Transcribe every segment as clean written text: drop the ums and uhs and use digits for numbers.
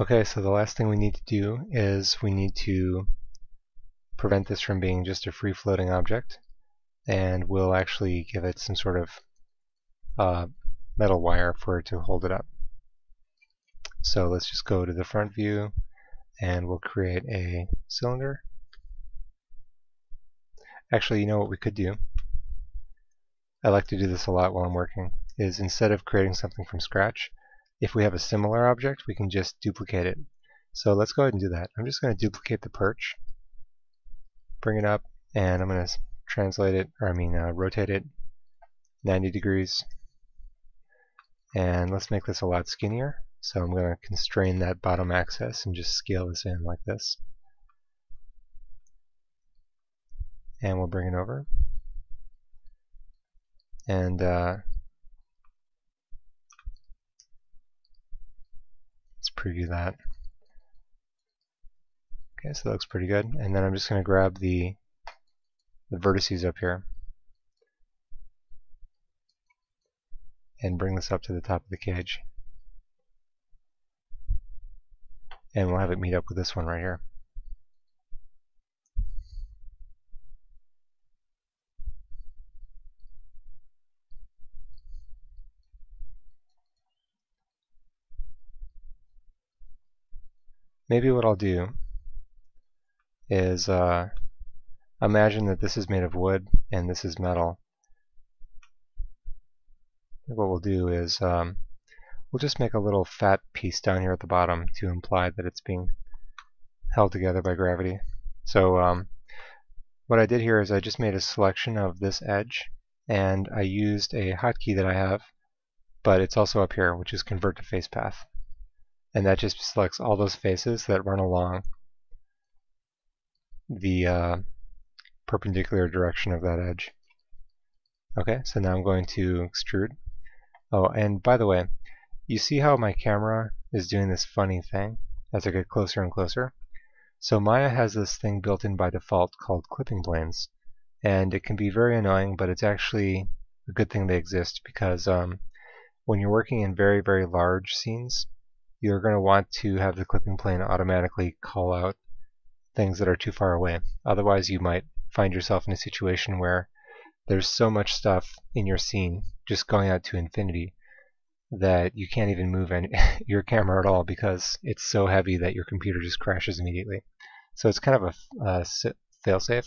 Okay, so the last thing we need to do is we need to prevent this from being just a free-floating object, and we'll actually give it some sort of metal wire for it to hold it up. So let's just go to the front view and we'll create a cylinder. Actually, you know what we could do? I like to do this a lot while I'm working, is instead of creating something from scratch, if we have a similar object, we can just duplicate it. So let's go ahead and do that. I'm just going to duplicate the perch, bring it up, and I'm going to translate it, or I mean rotate it 90 degrees. And let's make this a lot skinnier. So I'm going to constrain that bottom axis and just scale this in like this. And we'll bring it over. And let's preview that. Okay, so that looks pretty good. And then I'm just going to grab the vertices up here and bring this up to the top of the cage. And we'll have it meet up with this one right here. Maybe what I'll do is imagine that this is made of wood and this is metal. What we'll do is we'll just make a little fat piece down here at the bottom to imply that it's being held together by gravity. So what I did here is I just made a selection of this edge, and I used a hotkey that I have, but it's also up here, which is convert to face path. And that just selects all those faces that run along the perpendicular direction of that edge. Okay, so now I'm going to extrude. Oh, and by the way, you see how my camera is doing this funny thing as I get closer and closer? So Maya has this thing built in by default called clipping planes, and it can be very annoying, but it's actually a good thing they exist, because when you're working in very, very large scenes, you're going to want to have the clipping plane automatically call out things that are too far away. Otherwise you might find yourself in a situation where there's so much stuff in your scene just going out to infinity that you can't even move your camera at all, because it's so heavy that your computer just crashes immediately. So it's kind of a failsafe,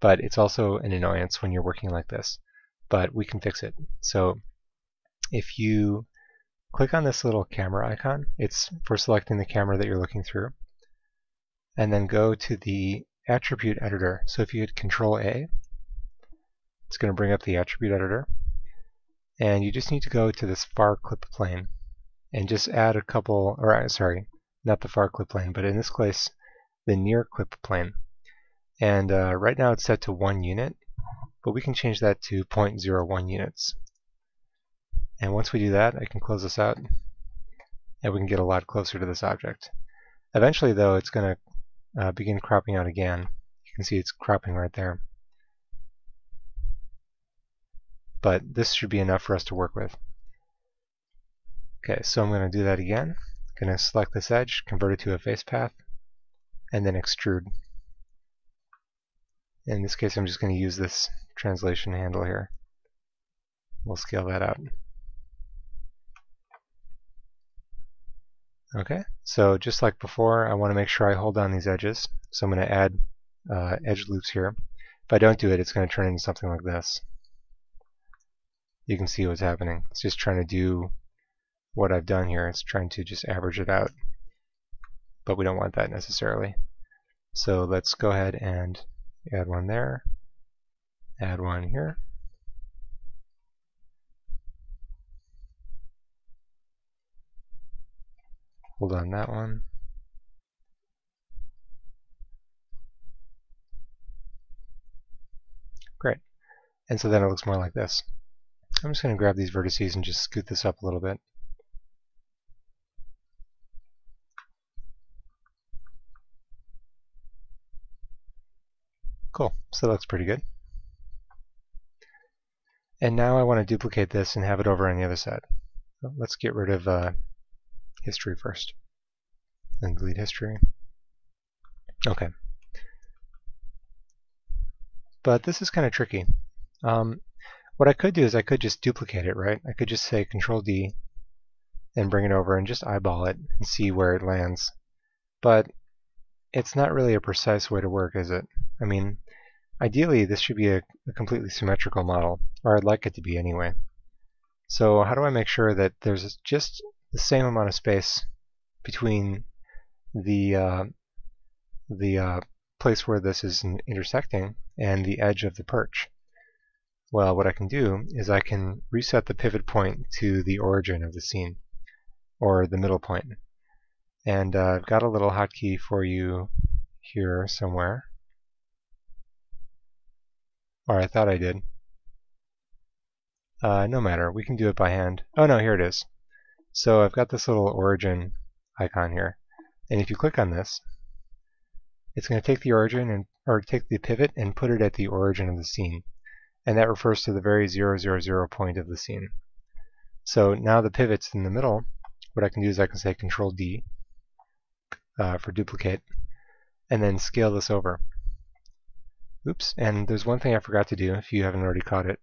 but it's also an annoyance when you're working like this. But we can fix it. So if you click on this little camera icon, it's for selecting the camera that you're looking through, and then go to the attribute editor. So if you hit Control A, it's going to bring up the attribute editor, and you just need to go to this far clip plane and just add a couple, or sorry, not the far clip plane, but in this case the near clip plane. And right now it's set to 1 unit, but we can change that to 0.01 units. And once we do that, I can close this out, and we can get a lot closer to this object. Eventually, though, it's going to begin cropping out again. You can see it's cropping right there. But this should be enough for us to work with. Okay, so I'm going to do that again. I'm going to select this edge, convert it to a face path, and then extrude. In this case, I'm just going to use this translation handle here. We'll scale that out. Okay, so just like before, I want to make sure I hold on these edges, so I'm going to add edge loops here. If I don't do it, it's going to turn into something like this. You can see what's happening. It's just trying to do what I've done here. It's trying to just average it out, but we don't want that necessarily. So let's go ahead and add one there, add one here. Hold on that one. Great. And so then it looks more like this. I'm just going to grab these vertices and just scoot this up a little bit. Cool. So that looks pretty good. And now I want to duplicate this and have it over on the other side. So let's get rid of history first. and delete history. Okay. But this is kind of tricky. What I could do is I could just duplicate it, right? I could just say Control D and bring it over and just eyeball it and see where it lands. But it's not really a precise way to work, is it? I mean, ideally this should be a completely symmetrical model, or I'd like it to be anyway. So how do I make sure that there's just the same amount of space between the place where this is intersecting and the edge of the perch? Well, what I can do is I can reset the pivot point to the origin of the scene, or the middle point. And I've got a little hotkey for you here somewhere. Or I thought I did. No matter, we can do it by hand. Oh no, here it is. So I've got this little origin icon here. And if you click on this, it's going to take the origin or take the pivot and put it at the origin of the scene. And that refers to the very 0, 0, 0 point of the scene. So now the pivot's in the middle. What I can do is I can say Control D for duplicate, and then scale this over. Oops, and there's one thing I forgot to do if you haven't already caught it.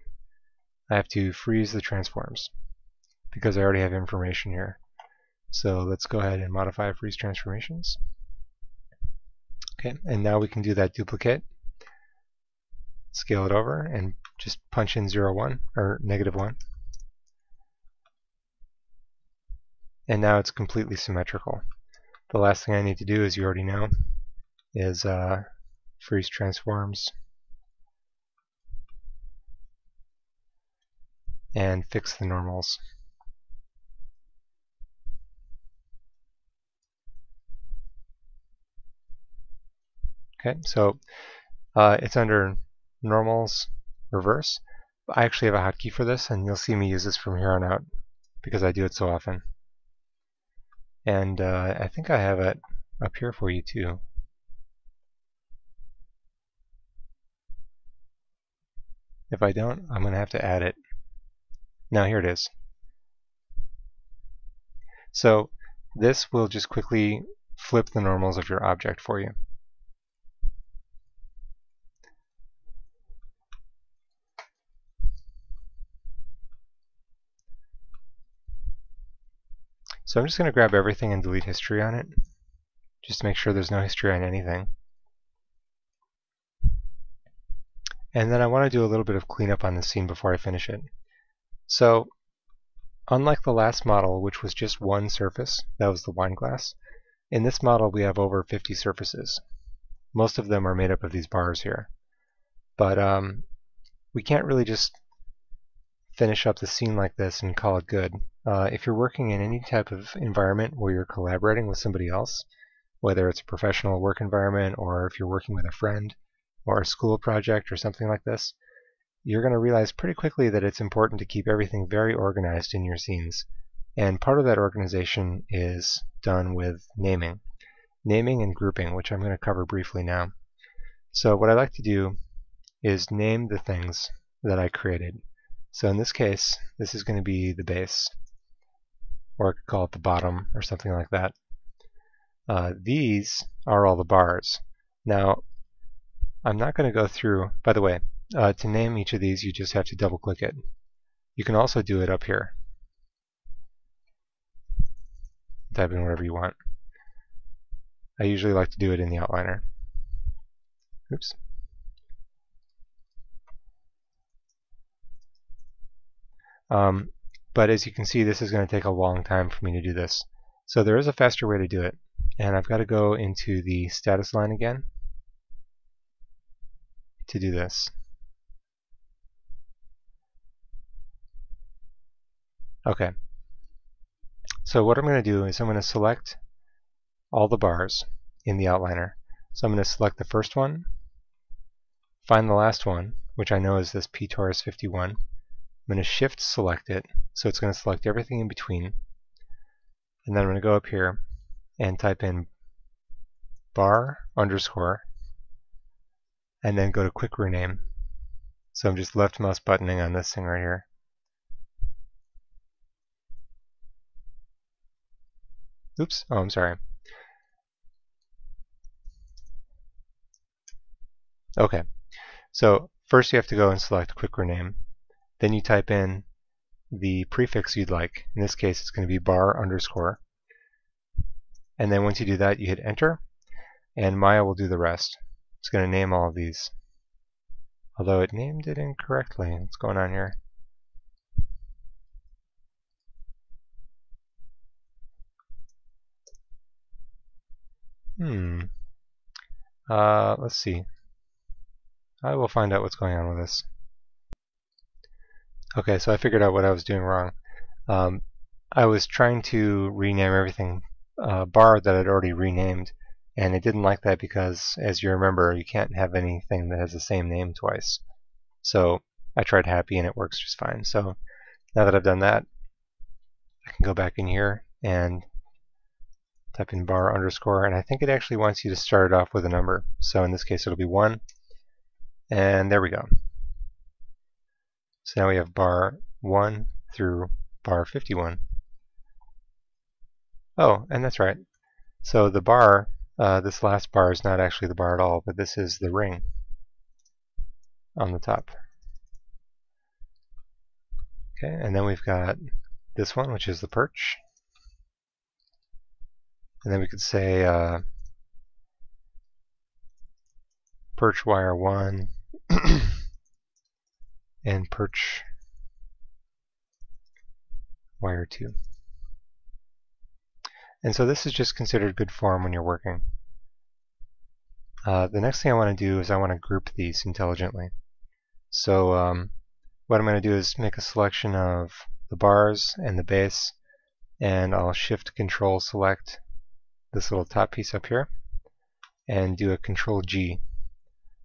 I have to freeze the transforms because I already have information here. So let's go ahead and modify freeze transformations. Okay, and now we can do that duplicate, scale it over, and just punch in 0, 1 or -1. And now it's completely symmetrical. The last thing I need to do, as you already know, is freeze transforms and fix the normals. Okay, so it's under normals, reverse. I actually have a hotkey for this, and you'll see me use this from here on out because I do it so often. And I think I have it up here for you too. If I don't, I'm going to have to add it. Now here it is. So this will just quickly flip the normals of your object for you. So I'm just going to grab everything and delete history on it, just to make sure there's no history on anything. And then I want to do a little bit of cleanup on the scene before I finish it. So, unlike the last model, which was just one surface, that was the wine glass, in this model we have over 50 surfaces. Most of them are made up of these bars here. But we can't really just finish up the scene like this and call it good. If you're working in any type of environment where you're collaborating with somebody else, whether it's a professional work environment or if you're working with a friend or a school project or something like this, you're going to realize pretty quickly that it's important to keep everything very organized in your scenes. And part of that organization is done with naming. Naming and grouping, which I'm going to cover briefly now. So what I like to do is name the things that I created. So in this case, this is going to be the base, or I could call it the bottom, or something like that. These are all the bars. Now, I'm not going to go through, by the way, to name each of these you just have to double click it. You can also do it up here. Type in whatever you want. I usually like to do it in the outliner. Oops. But as you can see, this is going to take a long time for me to do this. So there is a faster way to do it. And I've got to go into the status line again to do this. Okay. So what I'm going to do is I'm going to select all the bars in the outliner. So I'm going to select the first one, find the last one, which I know is this PTorus 51. I'm going to shift select it, so it's going to select everything in between, and then I'm going to go up here and type in bar_, and then go to quick rename. So I'm just left mouse buttoning on this thing right here. Oops, oh I'm sorry. Okay, so first you have to go and select Quick Rename. Then you type in the prefix you'd like. In this case, it's going to be bar_. And then once you do that, you hit Enter, and Maya will do the rest. It's going to name all of these. Although it named it incorrectly. What's going on here? Let's see. I will find out what's going on with this. Okay, so I figured out what I was doing wrong. I was trying to rename everything bar that I'd already renamed, and it didn't like that because, as you remember, you can't have anything that has the same name twice. So I tried happy and it works just fine. So now that I've done that, I can go back in here and type in bar_, and I think it actually wants you to start it off with a number. So in this case it'll be 1, and there we go. So now we have bar 1 through bar 51. Oh, and that's right. So the bar, this last bar is not actually the bar at all, but this is the ring on the top. Okay, and then we've got this one, which is the perch. And then we could say perch wire 1 and perch wire 2. And so this is just considered good form when you're working. The next thing I want to do is I want to group these intelligently. So what I'm going to do is make a selection of the bars and the base, and I'll shift control select this little top piece up here and do a control G.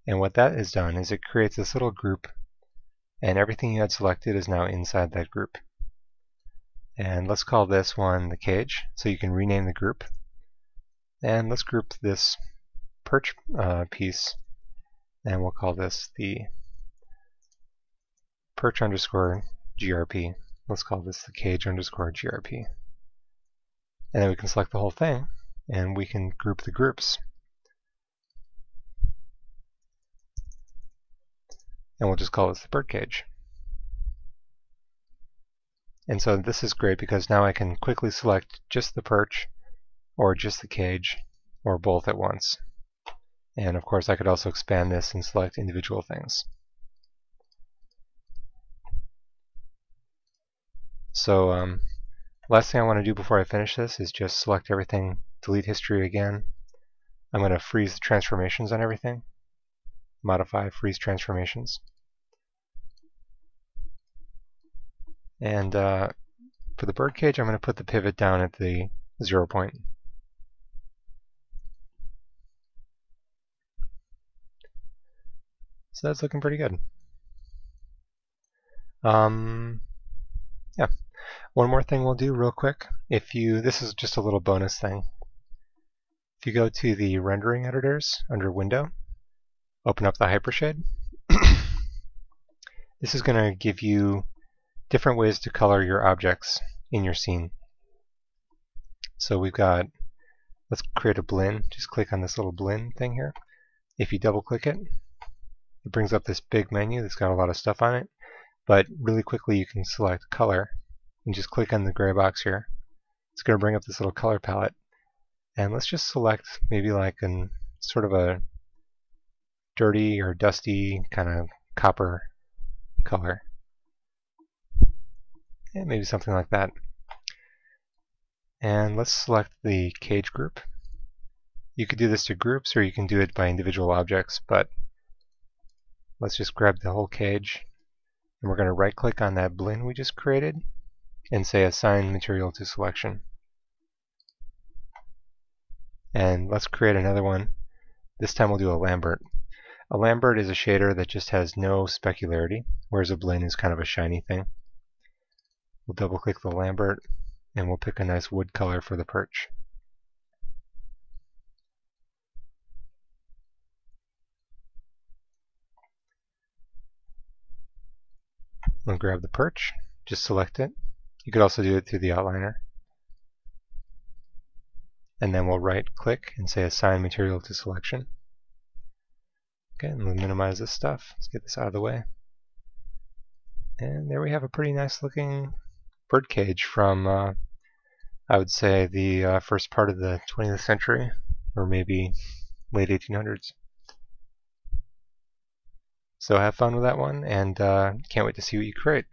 And what that has done is it creates this little group, and everything you had selected is now inside that group. And let's call this one the cage, so you can rename the group. And let's group this perch piece, and we'll call this the perch_grp. Let's call this the cage_grp. And then we can select the whole thing, and we can group the groups. And we'll just call this the birdcage. And so this is great because now I can quickly select just the perch or just the cage or both at once. And of course I could also expand this and select individual things. So last thing I want to do before I finish this is just select everything, delete history again. I'm going to freeze the transformations on everything. Modify, freeze transformations. And for the birdcage, I'm going to put the pivot down at the 0 point. So that's looking pretty good. Yeah. One more thing we'll do real quick. This is just a little bonus thing. If you go to the rendering editors under Window, open up the Hypershade. This is going to give you different ways to color your objects in your scene. So we've got, let's create a Blinn. Just click on this little Blinn thing here. If you double click it, it brings up this big menu that's got a lot of stuff on it, but really quickly you can select color and just click on the gray box here. It's going to bring up this little color palette, and let's just select maybe like an sort of a dirty or dusty kind of copper color. Yeah, maybe something like that. And let's select the cage group. You could do this to groups or you can do it by individual objects, but let's just grab the whole cage, and we're going to right click on that Blinn we just created and say assign material to selection. And let's create another one. This time we'll do a Lambert. A Lambert is a shader that just has no specularity, whereas a Blinn is kind of a shiny thing. We'll double click the Lambert, and we'll pick a nice wood color for the perch. We'll grab the perch, just select it. You could also do it through the outliner. And then we'll right click and say assign material to selection. Okay, and we'll minimize this stuff. Let's get this out of the way. And there we have a pretty nice looking birdcage from, I would say, the first part of the 20th century, or maybe late 1800s. So have fun with that one, and can't wait to see what you create.